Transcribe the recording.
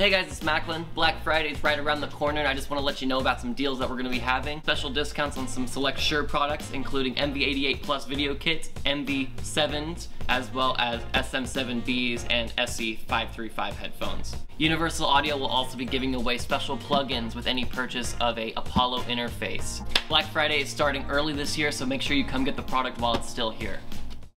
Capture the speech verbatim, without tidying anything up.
Hey guys, it's Macklin. Black Friday is right around the corner and I just want to let you know about some deals that we're going to be having. Special discounts on some select Shure products including M V eighty-eight Plus video kits, M V sevens, as well as S M seven Bs and S E five thirty-five headphones. Universal Audio will also be giving away special plugins with any purchase of a Apollo interface. Black Friday is starting early this year, so make sure you come get the product while it's still here.